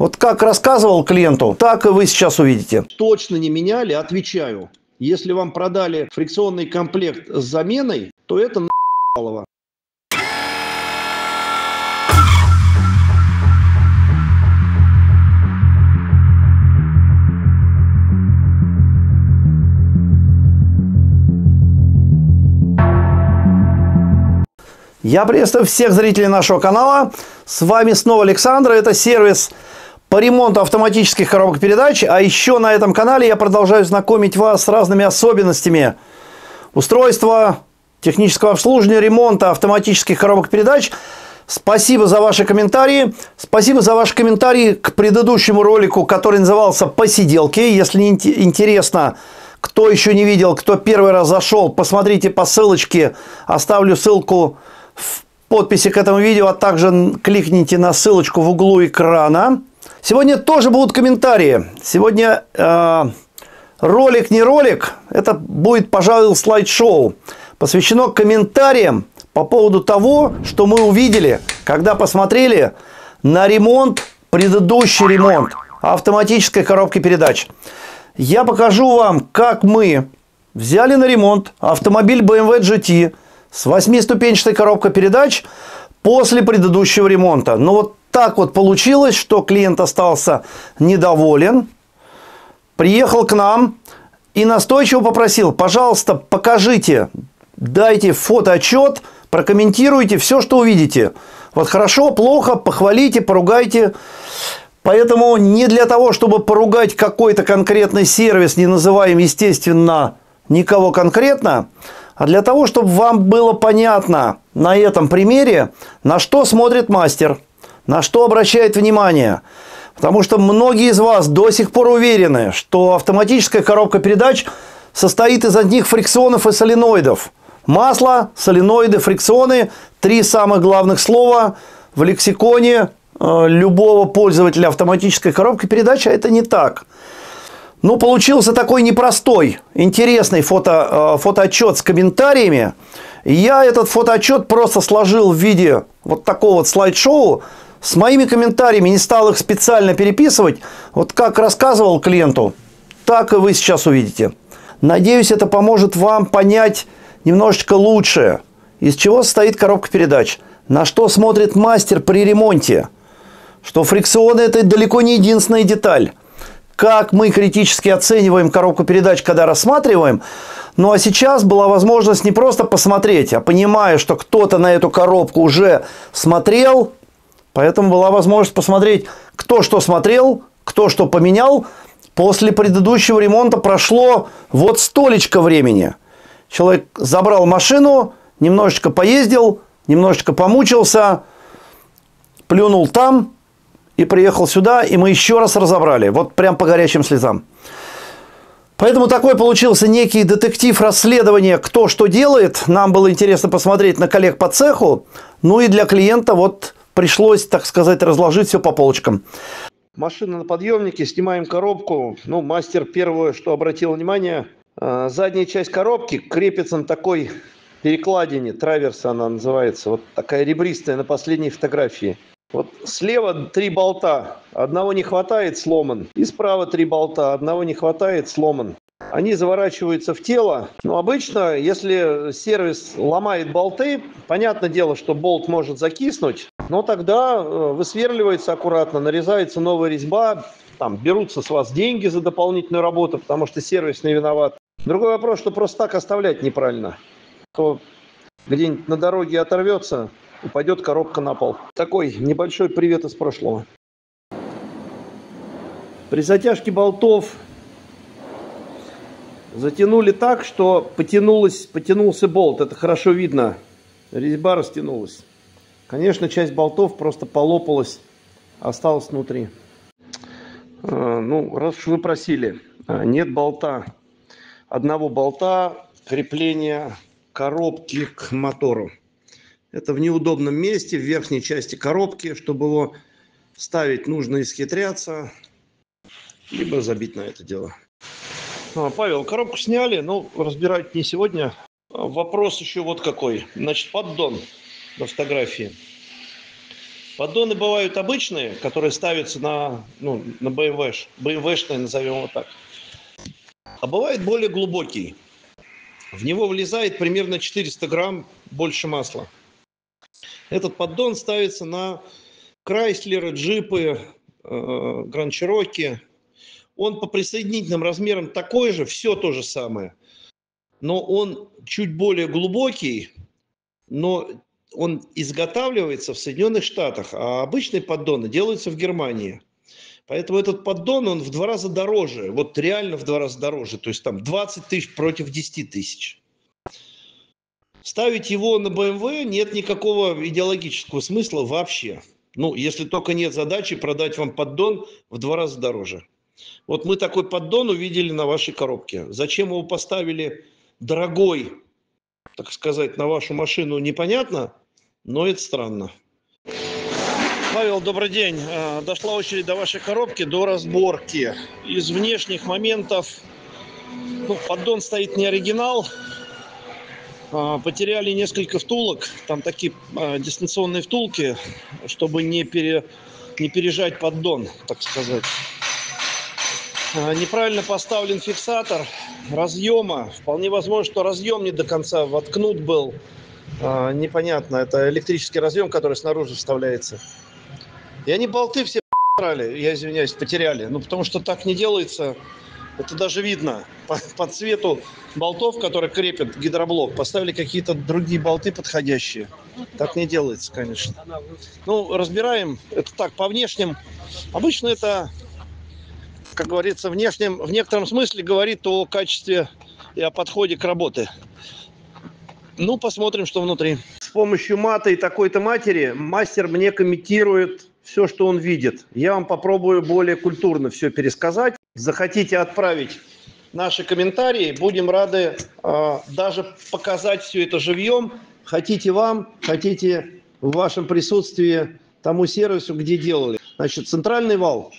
Вот как рассказывал клиенту, так и вы сейчас увидите. Точно не меняли, отвечаю. Если вам продали фрикционный комплект с заменой, то это на***лово. Я приветствую всех зрителей нашего канала. С вами снова Александр. Это сервис по ремонту автоматических коробок передач. А еще на этом канале я продолжаю знакомить вас с разными особенностями устройства, технического обслуживания, ремонта автоматических коробок передач. Спасибо за ваши комментарии. Спасибо за ваши комментарии к предыдущему ролику, который назывался «Посиделки». Если интересно, кто еще не видел, кто первый раз зашел, посмотрите по ссылочке. Оставлю ссылку в подписи к этому видео, а также кликните на ссылочку в углу экрана. Сегодня тоже будут комментарии. Сегодня ролик не ролик. Это будет, пожалуй, слайд-шоу. Посвящено комментариям по поводу того, что мы увидели, когда посмотрели на ремонт, предыдущий ремонт автоматической коробки передач. Я покажу вам, как мы взяли на ремонт автомобиль BMW GT с 8-ступенчатой коробкой передач после предыдущего ремонта. Но вот так вот получилось, что клиент остался недоволен, приехал к нам и настойчиво попросил: пожалуйста, покажите, дайте фотоотчет, прокомментируйте все, что увидите. Вот хорошо, плохо, похвалите, поругайте. Поэтому не для того, чтобы поругать какой-то конкретный сервис, не называем, естественно, никого конкретно, а для того, чтобы вам было понятно на этом примере, на что смотрит мастер, на что обращает внимание. Потому что многие из вас до сих пор уверены, что автоматическая коробка передач состоит из одних фрикционов и соленоидов. Масло, соленоиды, фрикционы – три самых главных слова в лексиконе любого пользователя автоматической коробки передач, а это не так. Ну, получился такой непростой, интересный фотоотчет с комментариями. Я этот фотоотчет просто сложил в виде вот такого вот слайд-шоу с моими комментариями, не стал их специально переписывать. Вот как рассказывал клиенту, так и вы сейчас увидите. Надеюсь, это поможет вам понять немножечко лучше, из чего состоит коробка передач, на что смотрит мастер при ремонте, что фрикционы – это далеко не единственная деталь, как мы критически оцениваем коробку передач, когда рассматриваем. Ну а сейчас была возможность не просто посмотреть, а понимая, что кто-то на эту коробку уже смотрел, поэтому была возможность посмотреть, кто что смотрел, кто что поменял. После предыдущего ремонта прошло вот столечко времени. Человек забрал машину, немножечко поездил, немножечко помучился, плюнул там и приехал сюда, и мы еще раз разобрали, вот прям по горячим слезам. Поэтому такой получился некий детектив расследования, кто что делает. Нам было интересно посмотреть на коллег по цеху, ну и для клиента вот пришлось, так сказать, разложить все по полочкам. Машина на подъемнике, снимаем коробку. Ну, мастер первое, что обратил внимание, задняя часть коробки крепится на такой перекладине, траверса она называется, вот такая ребристая на последней фотографии. Вот слева 3 болта, одного не хватает, сломан. И справа 3 болта, одного не хватает, сломан. Они заворачиваются в тело. Но обычно, если сервис ломает болты, понятное дело, что болт может закиснуть, но тогда высверливается аккуратно, нарезается новая резьба, там берутся с вас деньги за дополнительную работу, потому что сервис не виноват. Другой вопрос, что просто так оставлять неправильно. То где-нибудь на дороге оторвется, упадет коробка на пол. Такой небольшой привет из прошлого. При затяжке болтов затянули так, что потянулся болт. Это хорошо видно. Резьба растянулась. Конечно, часть болтов просто полопалась, осталась внутри. Ну, раз уж вы просили, нет болта. Одного болта крепления коробки к мотору. Это в неудобном месте, в верхней части коробки. Чтобы его ставить, нужно исхитряться, либо забить на это дело. Павел, коробку сняли, но разбирать не сегодня. Вопрос еще вот какой. Значит, поддон на фотографии. Поддоны бывают обычные, которые ставятся на BMW-шные, назовем его так. А бывает более глубокий. В него влезает примерно 400 грамм больше масла. Этот поддон ставится на Chrysler, Jeep, Grand Cherokee. Он по присоединительным размерам такой же, все то же самое. Но он чуть более глубокий, но он изготавливается в Соединенных Штатах, а обычные поддоны делаются в Германии. Поэтому этот поддон, он в 2 раза дороже, вот реально в 2 раза дороже, то есть там 20 тысяч против 10 тысяч. Ставить его на BMW нет никакого идеологического смысла вообще. Ну, если только нет задачи продать вам поддон в 2 раза дороже. Вот мы такой поддон увидели на вашей коробке. Зачем его поставили дорогой, так сказать, на вашу машину, непонятно, но это странно. Павел, добрый день. Дошла очередь до вашей коробки, до разборки. Из внешних моментов, ну, поддон стоит не оригинал. Потеряли несколько втулок, там такие дистанционные втулки, чтобы не пережать поддон, так сказать. Неправильно поставлен фиксатор разъема. Вполне возможно, что разъем не до конца воткнут был. Непонятно. Это электрический разъем, который снаружи вставляется. И они болты все потеряли. Ну, потому что так не делается. Это даже видно. По цвету болтов, которые крепят гидроблок, поставили какие-то другие болты подходящие. Так не делается, конечно. Ну, разбираем. Это так, по внешним. Обычно это... Как говорится, в некотором смысле говорит о качестве и о подходе к работе. Ну, посмотрим, что внутри. С помощью мата и такой-то матери мастер мне комментирует все, что он видит. Я вам попробую более культурно все пересказать. Захотите отправить наши комментарии, будем рады даже показать все это живьем. Хотите вам, хотите в вашем присутствии тому сервису, где делали. Значит, центральный вал.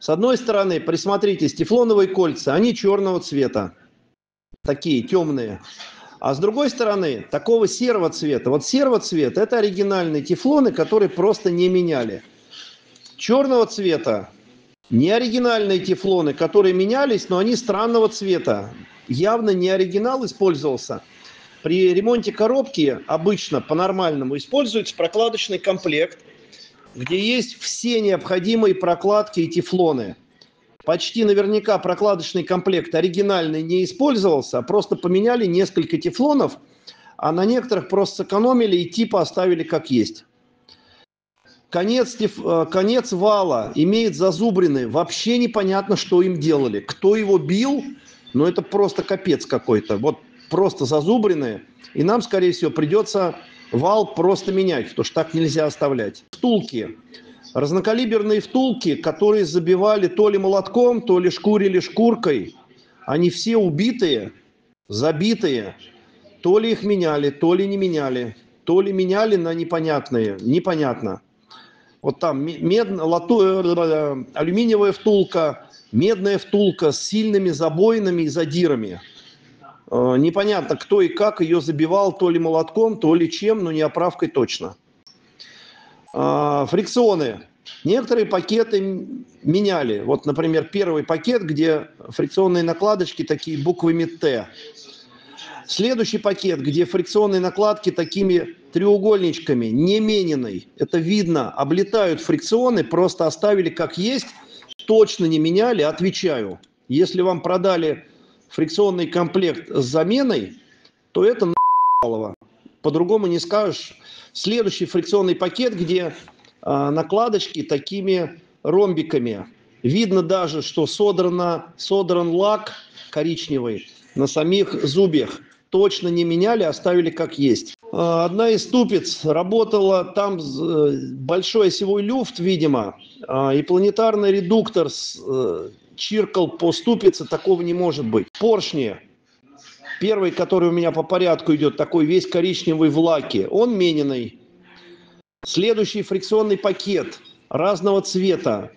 С одной стороны, присмотритесь, тефлоновые кольца, они черного цвета, такие темные. А с другой стороны, такого серого цвета. Вот серого цвета – это оригинальные тефлоны, которые просто не меняли. Черного цвета – неоригинальные тефлоны, которые менялись, но они странного цвета. Явно не оригинал использовался. При ремонте коробки обычно по-нормальному используется прокладочный комплект, где есть все необходимые прокладки и тефлоны. Почти наверняка прокладочный комплект оригинальный не использовался, а просто поменяли несколько тефлонов, а на некоторых просто сэкономили и типа оставили как есть. Конец вала имеет зазубрины. Вообще непонятно, что им делали. Кто его бил, но это просто капец какой-то. Вот просто зазубрины. И нам, скорее всего, придется... вал просто менять, потому что так нельзя оставлять. Втулки. Разнокалиберные втулки, которые забивали то ли молотком, то ли шкурили шкуркой. Они все убитые, забитые. То ли их меняли, то ли не меняли. То ли меняли на непонятные. Непонятно. Вот там алюминиевая втулка, медная втулка с сильными забоинами и задирами. Непонятно, кто и как ее забивал, то ли молотком, то ли чем, но не оправкой точно. Фрикционы. Некоторые пакеты меняли. Вот, например, первый пакет, где фрикционные накладочки такие буквами «Т». Следующий пакет, где фрикционные накладки такими треугольничками, не мененный. Это видно, облетают фрикционы, просто оставили как есть, точно не меняли, отвечаю. Если вам продали... фрикционный комплект с заменой, то это на***лово. По-другому не скажешь. Следующий фрикционный пакет, где накладочки такими ромбиками. Видно даже, что содран лак коричневый на самих зубьях. Точно не меняли, оставили как есть. Одна из ступиц работала, там большой осевой люфт, видимо, и планетарный редуктор чиркал по ступице, такого не может быть. Поршни. Первый, который у меня по порядку идет, такой весь коричневый в лаке. Он мененный. Следующий фрикционный пакет разного цвета.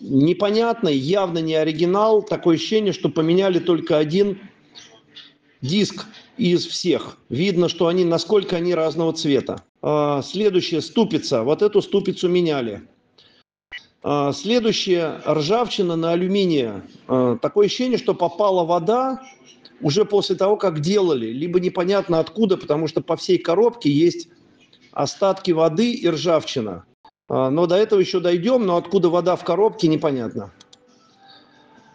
Непонятный, явно не оригинал. Такое ощущение, что поменяли только один диск из всех. Видно, что они, насколько они разного цвета. Следующее, ступица. Вот эту ступицу меняли. Следующее, ржавчина на алюминии. Такое ощущение, что попала вода уже после того, как делали. Либо непонятно откуда, потому что по всей коробке есть остатки воды и ржавчина. Но до этого еще дойдем, но откуда вода в коробке, непонятно.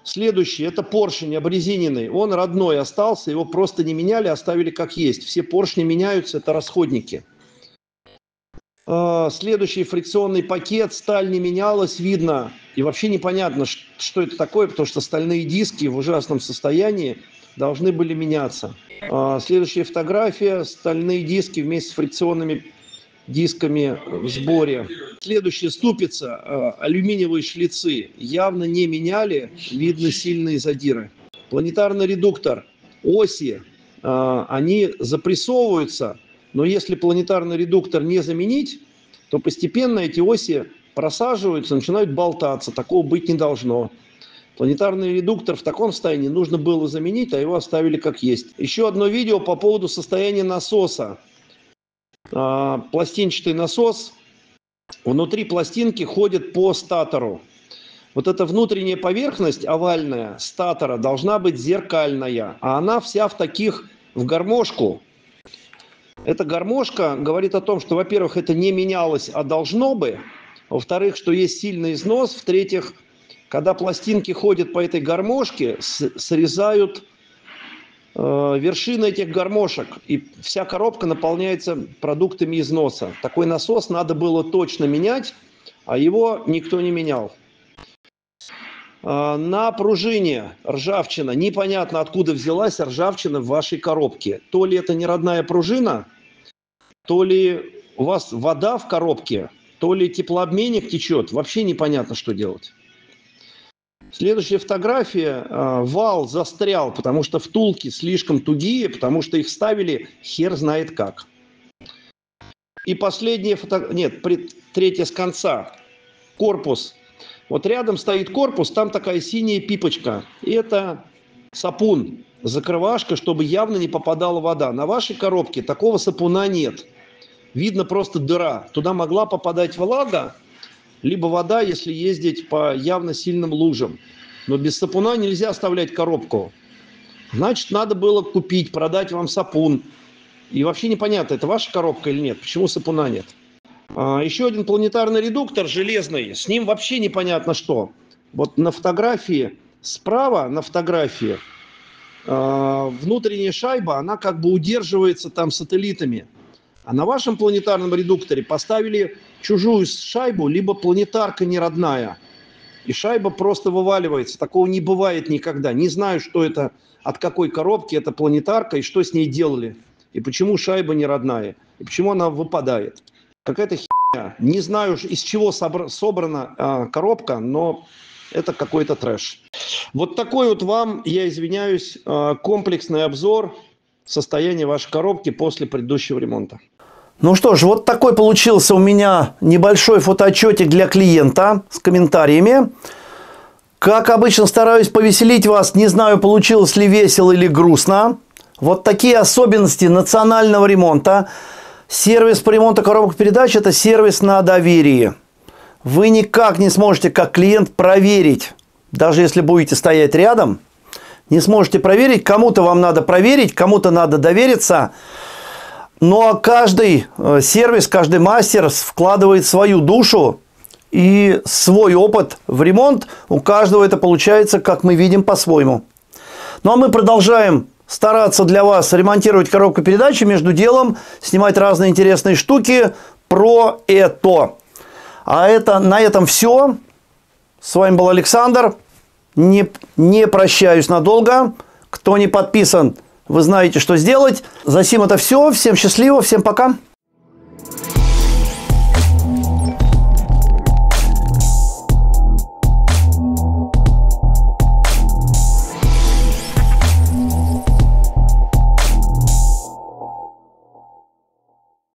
Следующий, это поршень обрезиненный. Он родной остался, его просто не меняли, оставили как есть. Все поршни меняются, это расходники. Следующий, фрикционный пакет. Сталь не менялась, видно. И вообще непонятно, что это такое, потому что стальные диски в ужасном состоянии должны были меняться. Следующая фотография. Стальные диски вместе с фрикционными дисками в сборе. Следующая ступица. Алюминиевые шлицы. Явно не меняли. Видно сильные задиры. Планетарный редуктор. Оси. Они запрессовываются. Но если планетарный редуктор не заменить, то постепенно эти оси просаживаются, начинают болтаться. Такого быть не должно. Планетарный редуктор в таком состоянии нужно было заменить, а его оставили как есть. Еще одно видео по поводу состояния насоса. Пластинчатый насос. Внутри пластинки ходит по статору. Вот эта внутренняя поверхность овальная статора должна быть зеркальная. А она вся в таких, в гармошку. Эта гармошка говорит о том, что, во-первых, это не менялось, а должно бы. Во-вторых, что есть сильный износ. В-третьих, когда пластинки ходят по этой гармошке, срезают вершины этих гармошек. И вся коробка наполняется продуктами износа. Такой насос надо было точно менять, а его никто не менял. На пружине ржавчина. Непонятно, откуда взялась ржавчина в вашей коробке. То ли это не родная пружина, то ли у вас вода в коробке, то ли теплообменник течет. Вообще непонятно, что делать. Следующая фотография. Вал застрял, потому что втулки слишком тугие, потому что их ставили хер знает как. И последняя фотография. Нет, третья с конца. Корпус. Вот рядом стоит корпус, там такая синяя пипочка. И это сапун, закрывашка, чтобы явно не попадала вода. На вашей коробке такого сапуна нет. Видно просто дыра. Туда могла попадать влага, либо вода, если ездить по явно сильным лужам. Но без сапуна нельзя оставлять коробку. Значит, надо было купить, продать вам сапун. И вообще непонятно, это ваша коробка или нет. Почему сапуна нет? Еще один планетарный редуктор, железный, с ним вообще непонятно что. Вот на фотографии, справа на фотографии, внутренняя шайба, она как бы удерживается там сателлитами. А на вашем планетарном редукторе поставили чужую шайбу, либо планетарка неродная. И шайба просто вываливается. Такого не бывает никогда. Не знаю, что это, от какой коробки это планетарка, и что с ней делали. И почему шайба неродная, и почему она выпадает. Какая-то херня. Не знаю, из чего собрана коробка, но это какой-то трэш. Вот такой вот вам, я извиняюсь, комплексный обзор состояния вашей коробки после предыдущего ремонта. Ну что ж, вот такой получился у меня небольшой фотоотчетик для клиента с комментариями. Как обычно, стараюсь повеселить вас. Не знаю, получилось ли весело или грустно. Вот такие особенности национального ремонта. Сервис по ремонту коробок передач – это сервис на доверии. Вы никак не сможете, как клиент, проверить. Даже если будете стоять рядом, не сможете проверить. Кому-то вам надо проверить, кому-то надо довериться. Но каждый сервис, каждый мастер вкладывает свою душу и свой опыт в ремонт. У каждого это получается, как мы видим, по-своему. Ну, а мы продолжаем стараться для вас ремонтировать коробку передач, между делом снимать разные интересные штуки про это. А это на этом все. С вами был Александр. Не прощаюсь надолго. Кто не подписан, вы знаете, что сделать. За сим это все. Всем счастливо, всем пока.